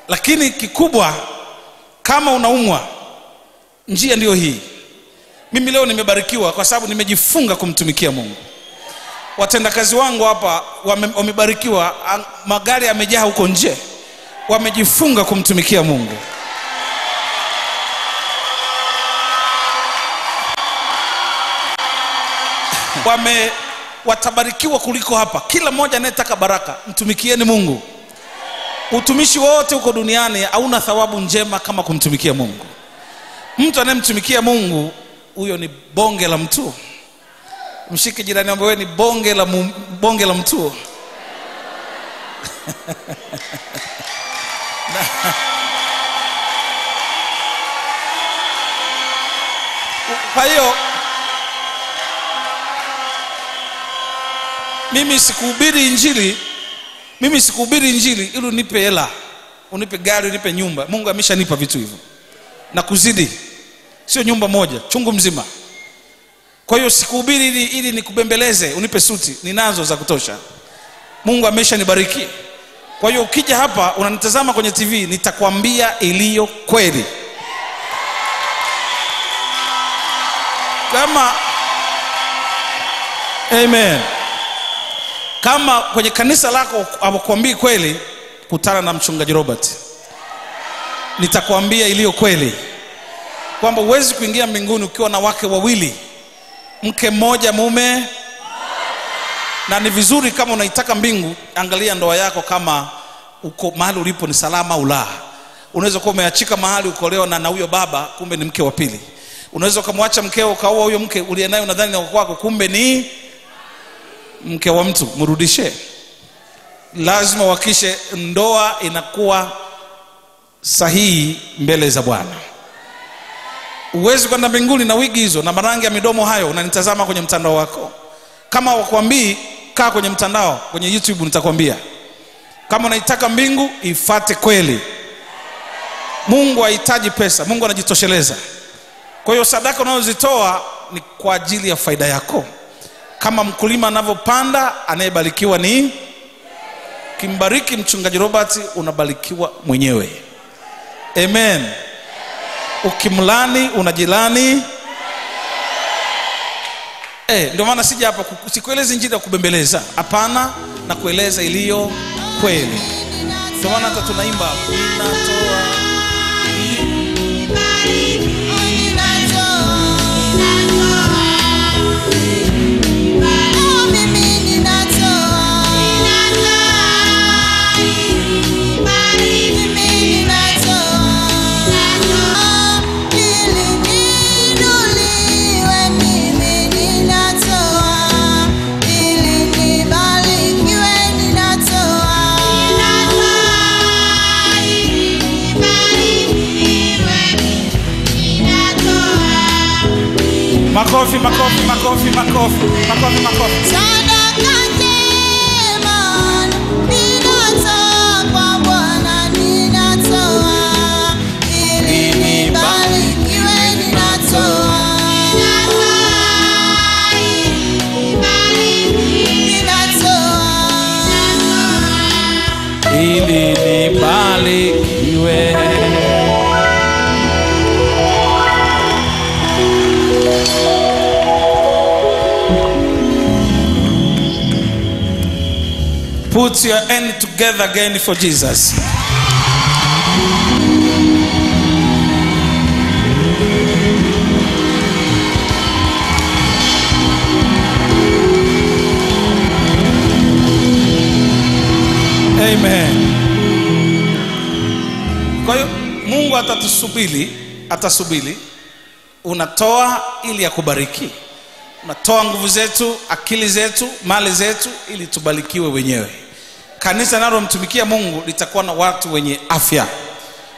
Lakini kikubwa, kama unaumwa, njia ndio hii. Mimi leo nimebarikiwa kwa sababu nimejifunga kumtumikia Mungu. Watendakazi wangu hapa wamebarikiwa, magari yamejaa huko nje. Wamejifunga kumtumikia Mungu. Watabarikiwa kuliko hapa. Kila mmoja anayetaka baraka, mtumikieni Mungu. Utumishi wote uko duniani hauna thawabu njema kama kumtumikia Mungu. Mtu anayemtumikia Mungu, huyo ni bonge la mtu. Mshike jirani ambaye wewe ni bonge la mtu. Kwa hiyo mimi sikuhubiri injili ili unipe hela, unipe gari, unipe nyumba. Mungu ameshanipa vitu hivyo na kuzidi, sio nyumba moja, chungu mzima. Kwa hiyo sikuhubiri ili nikubembeleze, unipe suti, ninazo za kutosha. Mungu ameshanibariki. Kwa hiyo ukija hapa unanitazama kwenye TV, nitakwambia iliyo kweli. Kama amen. Kama kwenye kanisa lako hawakwambii kweli, kutana na mchungaji Robert. Nitakwambia iliyo kweli. Kwamba huwezi kuingia mbinguni ukiwa na wake wawili. Mke mmoja mume. Na ni vizuri kama unaitaka mbingu, angalia ndoa yako kama uko mahali ulipo ni salama ulaa. Unaweza kuwa umeachika mahali ukolewa na huyo baba, kumbe ni mke wa pili. Unaweza kumwacha mkeo ukaoa huyo mke ulienayo unadhani ni wako, kumbe ni mke wa mtu, mrudishe. Lazima uhakishe ndoa inakuwa sahihi mbele za Bwana. Uwezi kwenda mbinguni na wigi hizo na marangi ya midomo hayo unanitazama kwenye mtandao wako. Kama wakwambii, kaa kwenye mtandao, kwenye YouTube nitakwambia. Kama unaitaka mbingu, ifate kweli. Mungu hahitaji pesa, Mungu anajitosheleza. Kwa hiyo sadaka unazozitoa ni kwa ajili ya faida yako. Kama mkulima anavyopanda, anayebarikiwa ni kimbariki mchungaji Robert, unabarikiwa mwenyewe. Amen. Ukimlani unajilani. Ndio maana sija hapa sikueleza injili ya kubembeleza, hapana, na kueleza iliyo kweli. Ndio maana hata tunaimba ninatoa. Makofi, makofi, makofi, makofi, makofi, makofi. Sadaka njema, ninatoa kwa Bwana, ninatoa. Ili nibarikiwe, ninatoa. Ninatoa, ili nibarikiwe. Put your hand together again for Jesus. Amen. Kwa hiyo Mungu atasubiri unatoa ili akubariki. Unatoa nguvu zetu, akili zetu, mali zetu ili tubarikiwe wenyewe. Kanisa linalomtumikia Mungu litakuwa na watu wenye afya.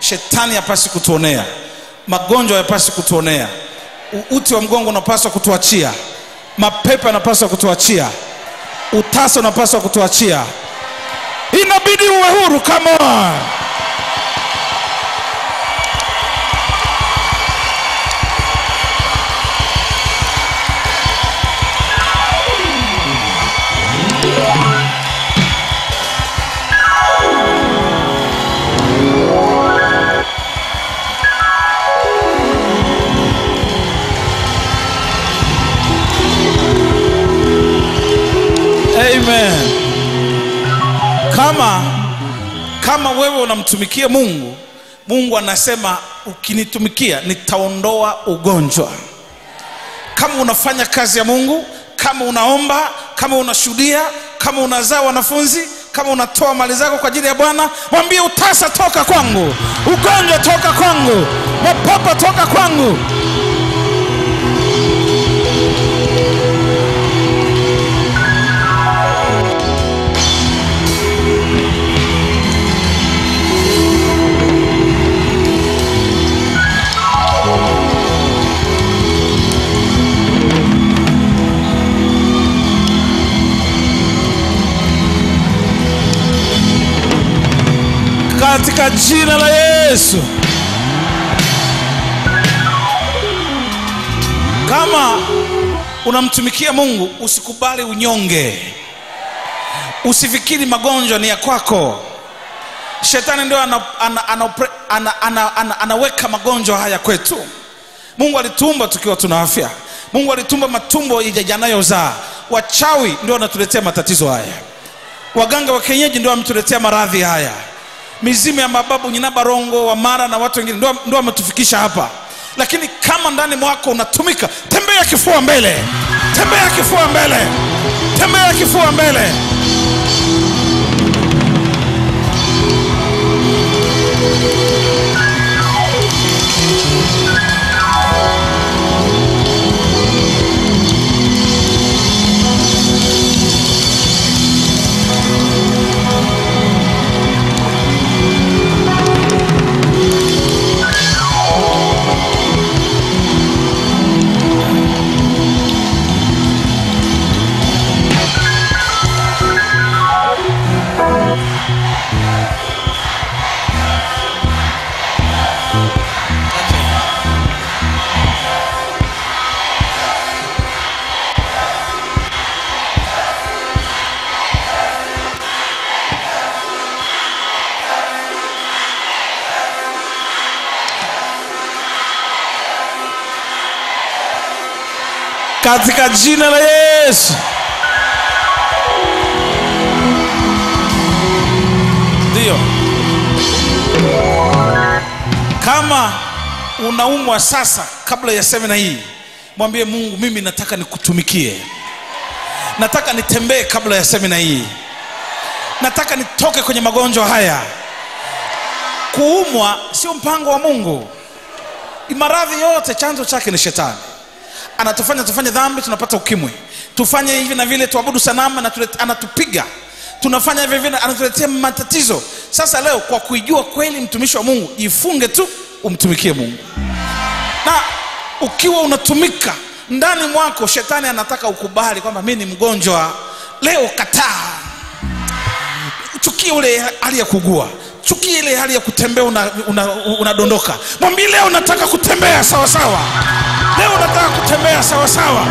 Shetani hapaswi kutuonea. Magonjwa hayapaswi kutuonea. Uti wa mgongo unapaswa kutuachia. Mapepo yanapaswa kutuachia. Utasa unapaswa kutuachia. Inabidi uwe huru, come on. Amen. Kama wewe unamtumikia Mungu, Mungu anasema ukinitumikia nitaondoa ugonjwa. Kama unafanya kazi ya Mungu, kama unaomba, kama unashuhudia, kama unazaa wanafunzi, kama unatoa mali zako kwa ajili ya Bwana, mwambie utasa toka kwangu, ugonjwa toka kwangu, mapepo toka kwangu. Katika jina la Yesu. Kama unamtumikia Mungu, usikubali unyonge. Usifikiri magonjwa ni ya kwako. Shetani ndio anaweka magonjwa haya kwetu. Mungu alituumba tukiwa tuna afya. Mungu alitumba matumbo yanayozaa. Wachawi ndio wanatuletea matatizo haya. Waganga wa kienyeji ndio wametuletea maradhi haya. Mizimu ya mababu nyina barongo wa mara na watu wengine ndio wametufikisha hapa. Lakini kama ndani mwako unatumika, tembea kifua mbele. Tembea kifua mbele. Tembea kifua mbele. Katika jina la Yesu. Ndio. Kama unaumwa sasa kabla ya semina hii, mwambie Mungu, mimi nataka nikutumikie. Nataka nitembee kabla ya semina hii. Nataka nitoke kwenye magonjwa haya. Kuumwa sio mpango wa Mungu. Maradhi yote chanzo chake ni Shetani. Anatufanya tufanye dhambi, tunapata ukimwi. Tufanye hivi na vile, tuabudu sanamu na anatupiga. Tunafanya hivi vile, anatuletea matatizo. Sasa leo kwa kuijua kweli mtumishi wa Mungu, jifunge tu umtumikie Mungu. Na ukiwa unatumika, ndani mwako Shetani anataka ukubali kwamba mimi ni mgonjwa. Leo kataa. Chukie ule hali ya kugua. Chukie ile hali ya kutembea unadondoka. Mwambie leo nataka kutembea sawa sawa. Leo nataka kutembea sawa sawa.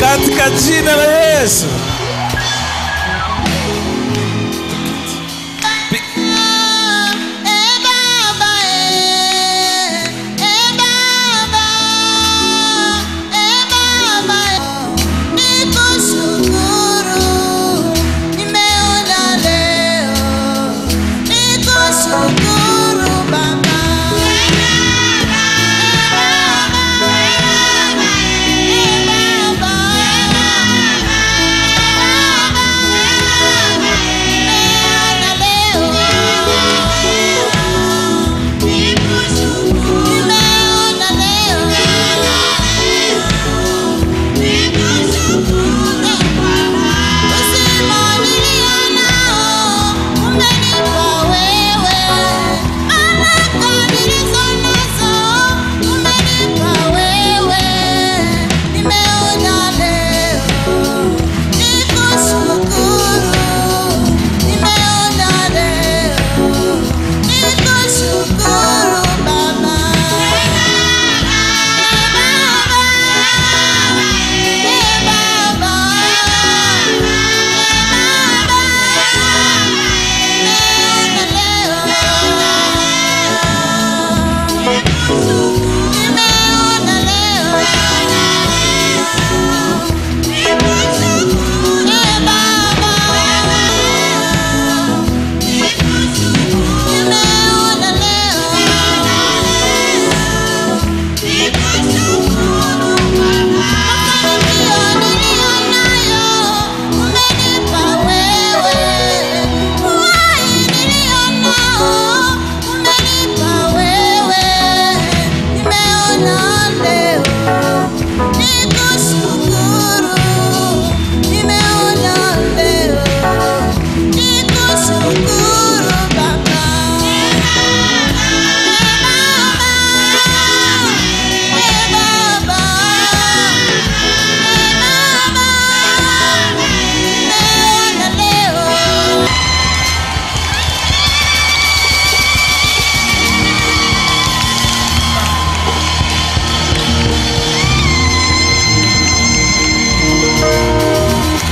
Katika jina la Yesu.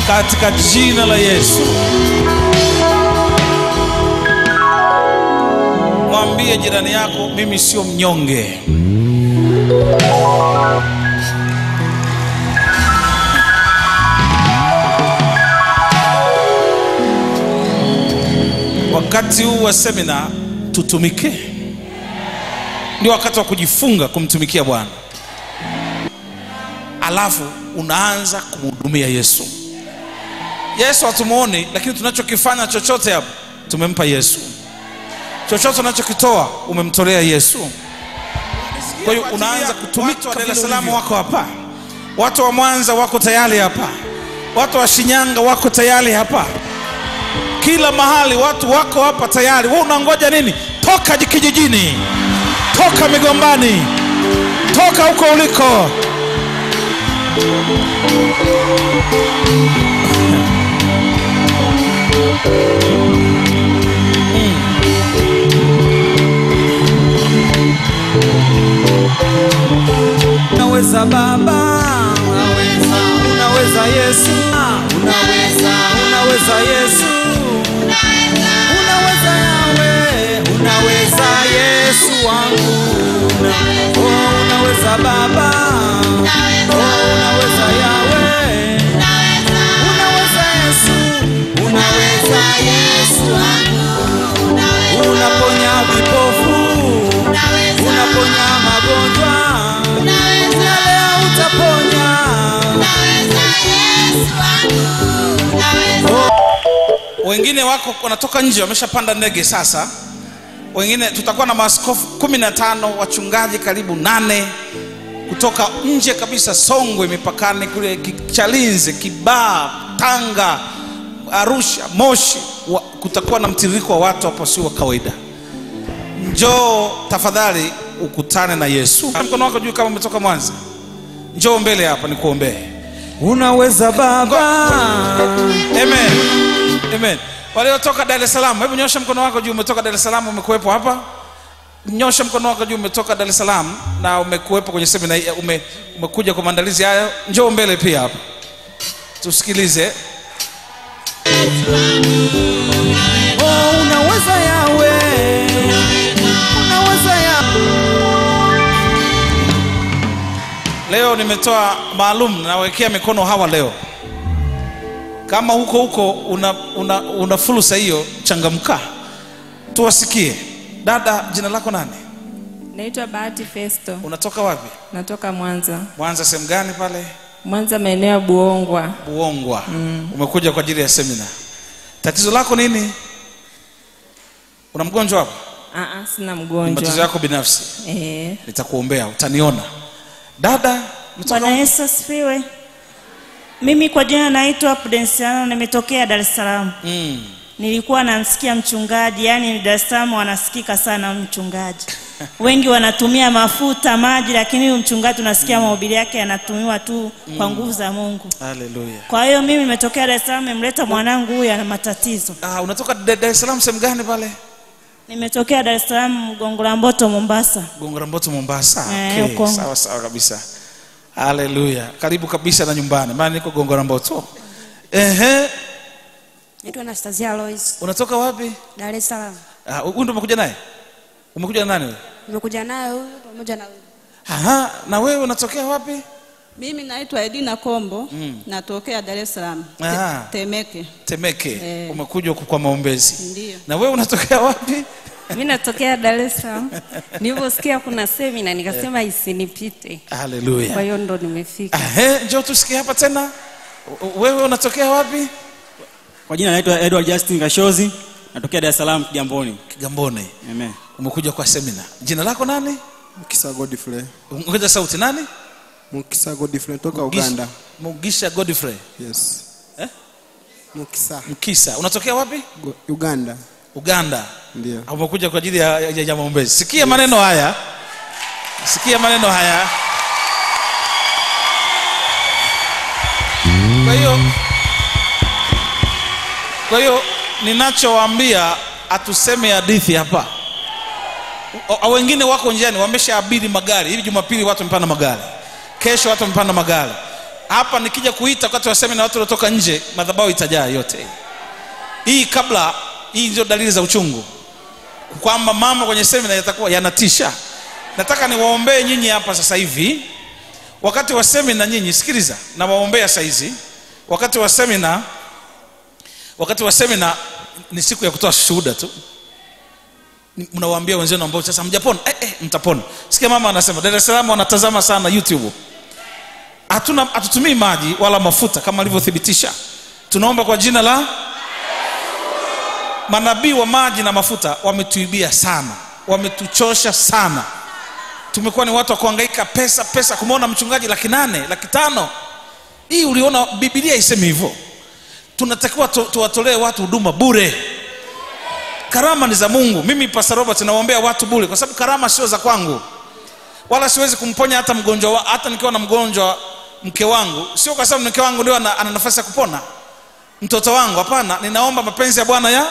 katika jina la Yesu. Mwambie jirani yako, mimi sio mnyonge. Wakati huu wa seminar tutumike. Ndio wakati wa kujifunga kumtumikia Bwana. Alafu unaanza kumhudumia Yesu. Yesu hatumuoni, lakini tunachokifanya chochote hapo tumempa Yesu. Chochote unachokitoa umemtolea Yesu. Kwa hiyo unaanza kutumika. Watu wa salamu wako hapa. Watu wa Mwanza wako tayari hapa. Watu wa Shinyanga wako tayari hapa. Kila mahali watu wako hapa tayari. Wewe unangoja nini? Toka kijijini. Toka Migombani. Toka huko uliko. Unaweza Baba, unaweza, unaweza Yesu, unaweza, unaweza Yesu, unaweza Yahweh, unaweza Yesu wangu, unaweza Baba, unaweza Yahweh, unaweza Yesu, unaweza Yesu wangu, unaponya vipofu, unaponya magonjwa, unaweza utaponya, unaweza Yesu wangu. Wengine wako wanatoka nje, wameshapanda ndege sasa. Wengine tutakuwa na maaskofu 15, wachungaji karibu 8 kutoka nje kabisa, Songwe mipakani kule, Chalinze, Kibaa, Tanga, Arusha, Moshi. Kutakuwa na mtiririko wa watu hapo, si wa kawaida. Njoo tafadhali ukutane na Yesu. Mkono wako juu kama umetoka Mwanza. Njoo mbele hapa nikuombee. Unaweza Baba. Amen. Amen. Wale kutoka Dar es Salaam, hebu nyosha mkono wako juu umetoka Dar es Salaam, umekuepo hapa. Nyosha mkono wako juu umetoka Dar es Salaam na umekuepo kwenye seminar, umekuja kwa maandalizi haya. Njoo mbele pia hapa. Tusikilize. Oh, unaweza Yawe. Unaweza Yawe. Leo nimetoa maalum na nawekea mikono hawa leo. Kama huko una fursa hiyo, changamka. Tuwasikie. Dada, jina lako nani? Naitwa Bahati Festo. Unatoka wapi? Natoka Mwanza. Mwanza sehemu gani pale? Mwanza maeneo ya Buongwa. Buongwa. Umekuja kwa ajili ya seminar. Tatizo lako nini? Una mgonjwa hapa? Sina mgonjwa. Tatizo lako binafsi. Nitakuombea, utaniona. Dada, mtoka Bwana Yesu asifiwe. Mimi kwa jina naitwa Prudence, nimetokea Dar es Salaam. Nilikuwa namsikia mchungaji, yani Dar es Salaam wanasikika sana mchungaji. Wengi wanatumia mafuta, maji, lakini huyu mchungaji tunasikia mahubiri yake yanatumiwa tu kwa nguvu za Mungu. Hallelujah. Kwa hiyo mimi nimetokea Dar es Salaam, nimemleta mwanangu huyu ana matatizo. Unatoka Dar es Salaam sehemu gani pale? Nimetokea Dar es Salaam Gongo la Mboto Mombasa. Gongo la Mboto Mombasa. Okay, sawa sawa kabisa. Haleluya. Karibu kabisa na nyumbani. Maana niko Gongo la Mboto. Naitwa Anastasia Lois. Unatoka wapi? Dar es Salaam. Huyu ndo umekuja naye? Umekuja na nani wewe? Nimekuja naye huyu pamoja na huyu. Na wewe unatokea wapi? Mimi naitwa Edna Kombo, natokea Dar es Salaam. Temeke. Temeke. Umekuja huku kwa maombezi. Ndiyo. Na wewe unatokea wapi? Mimi natokea Dar es Salaam. Niliposikia kuna seminar nikasema isinipite. Haleluya. Kwa hiyo ndo nimefika. Njoo tusikie hapa tena. Wewe unatokea wapi? Kwa jina naitwa Edward Justin Kashozi, natokea Dar es Salaam, Jamboni. Jamboni. Amen. Umekuja kwa seminar. Jina lako nani? Mkisa Godfrey. Ungeza sauti nani? Mkisa Godfrey toka Uganda. Mkisa Godfrey. Yes. Mkisa. Mkisa. Unatokea wapi? Uganda. Uganda. Ndio. Umekuja kwa ajili ya maombezi. Sikia maneno haya. Sikia maneno haya. Kwa hiyo ninachowaambia atuseme hadithi hapa. Wengine wako njiani, wameshaabiri magari. Hivi Jumapili watu wamepanda magari. Kesho watu wamepanda magari. hapa nikija kuita wakati wa semina watu watoka nje, madhabahu itajaa yote. Hii kabla, hii ndio dalili za uchungu. Kwamba mama kwenye semina yatakuwa yanatisha. Nataka niwaombee nyinyi hapa sasa hivi. Wakati wa semina nyinyi sikiliza, na waombea saa hizi. Wakati wa semina ni siku ya kutoa shuhuda tu. Mnawaambia wenzenu ambao sasa mjapona, mtapona. Sikia mama anasema Dar es Salaam wanatazama sana YouTube. Hatutumii maji wala mafuta kama alivyothibitisha. Tunaomba kwa jina la Yesu. Manabii wa maji na mafuta wametuibia sana, wametuchosha sana. Tumekuwa ni watu wa kuhangaika pesa, kumuona mchungaji 800,000, 500,000. Hii uliona Biblia isemi hivyo. Tunatakiwa tuwatolee watu huduma bure. Karama ni za Mungu. Mimi Pastor Robert nawaombea watu bure kwa sababu karama sio za kwangu. Wala siwezi kumponya hata mgonjwa, hata nikiwa na mgonjwa mke wangu, sio kwa sababu mke wangu ndio ana nafasi ya kupona. Mtoto wangu hapana, ninaomba mapenzi ya Bwana ya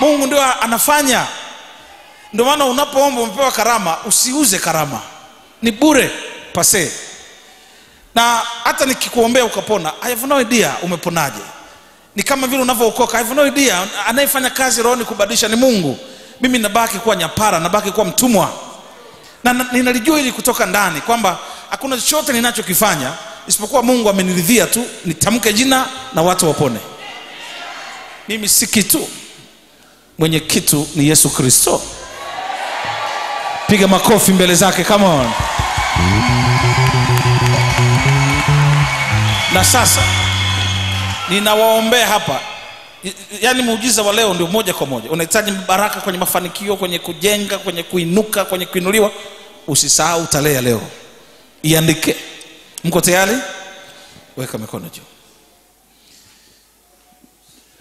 Mungu ndio anafanya. Ndio maana unapoomba umepewa karama, usiuze karama. Ni bure, pase. Na hata nikikuombea ukapona, I have no idea umeponaje. Ni kama vile unavyookoka, I have no idea. Anayefanya kazi rohoni kubadilisha ni Mungu. Mimi nabaki kuwa nyapara, nabaki kuwa mtumwa. Na ninalijua ili kutoka ndani kwamba hakuna chochote ninachokifanya isipokuwa Mungu ameniridhia tu nitamke jina na watu wapone. Mimi si kitu. Mwenye kitu ni Yesu Kristo. Piga makofi mbele zake, come on. Na sasa ninawaombea hapa. Yaani muujiza wa leo ndio moja kwa moja. Unahitaji baraka kwenye mafanikio, kwenye kujenga, kwenye kuinuka, kwenye kuinuliwa. Usisahau talea leo. Iandike. Mko tayari? Weka mikono juu.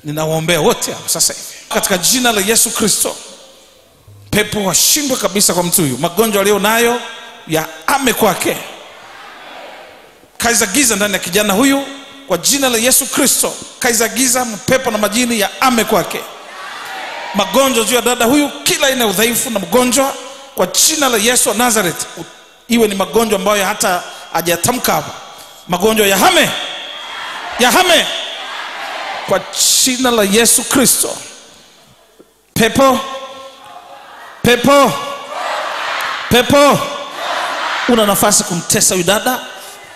Ninawaombea wote hapa sasa hivi. Katika jina la Yesu Kristo, pepo washindwe kabisa kwa mtu huyu. Magonjwa leo nayo ya ame kwake. Kazi za giza ndani ya kijana huyu kwa jina la Yesu Kristo. Kazi za giza, pepo na majini ya ame kwake. Magonjwa juu ya dada huyu, kila aina udhaifu na mgonjwa kwa jina la Yesu wa Nazareti. Iwe ni magonjwa ambayo hata hajatamka hapa. Magonjwa ya hame. Ya hame. Kwa jina la Yesu Kristo. Pepo. Una nafasi kumtesa huyu dada,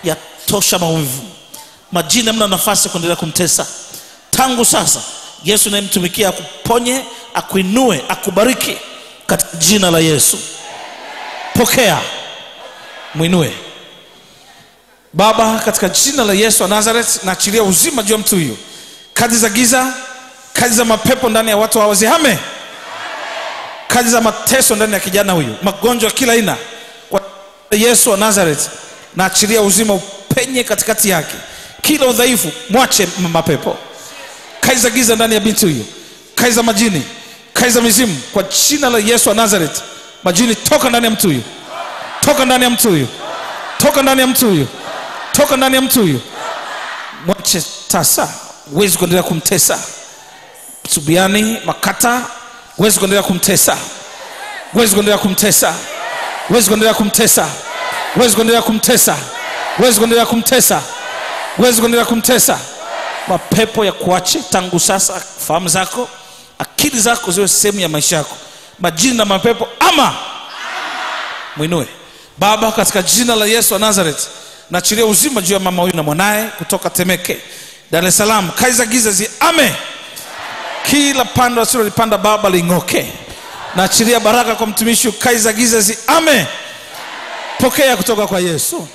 ya tosha maumivu. Majini hamna nafasi kuendelea kumtesa. Tangu sasa Yesu anayemtumikia akuponye, akuinue, akubariki katika jina la Yesu. Pokea. Muinue. Baba, katika jina la Yesu wa Nazareth naachilia uzima juu ya mtu huyu. Kazi za giza, kazi za mapepo ndani ya watu hawazihame. Kazi za mateso ndani ya kijana huyu, magonjwa kila aina, kwa Yesu wa Nazareth naachilia uzima upenye katikati yake. Kila udhaifu mwache mapepo. Kazi za giza ndani ya binti huyu, kazi za majini, kazi za mizimu, kwa jina la Yesu wa Nazareth. Majini toka ndani ya mtu huyu. Toka ndani ya mtu huyu. Toka ndani ya mtu huyu. Toka ndani ya mtu huyu. Mwache tasa, huwezi kuendelea kumtesa. Subiani makata, huwezi kuendelea kumtesa. Huwezi kuendelea kumtesa. Huwezi kuendelea kumtesa. Huwezi kuendelea kumtesa. Huwezi kuendelea kumtesa. Huwezi kuendelea kumtesa. Mapepo ya kuache tangu sasa. Fahamu zako, akili zako ziwe sehemu ya maisha yako. Majini na mapepo ama muinue. Baba, katika jina la Yesu wa Nazareth naachilia uzima juu ya mama huyu na mwanae kutoka Temeke, Dar es Salaam. Kazi za giza zi ame. Kila pando asilolipanda baba lingoke. Naachilia baraka kwa mtumishi. Kazi za giza zi ame. Pokea kutoka kwa Yesu.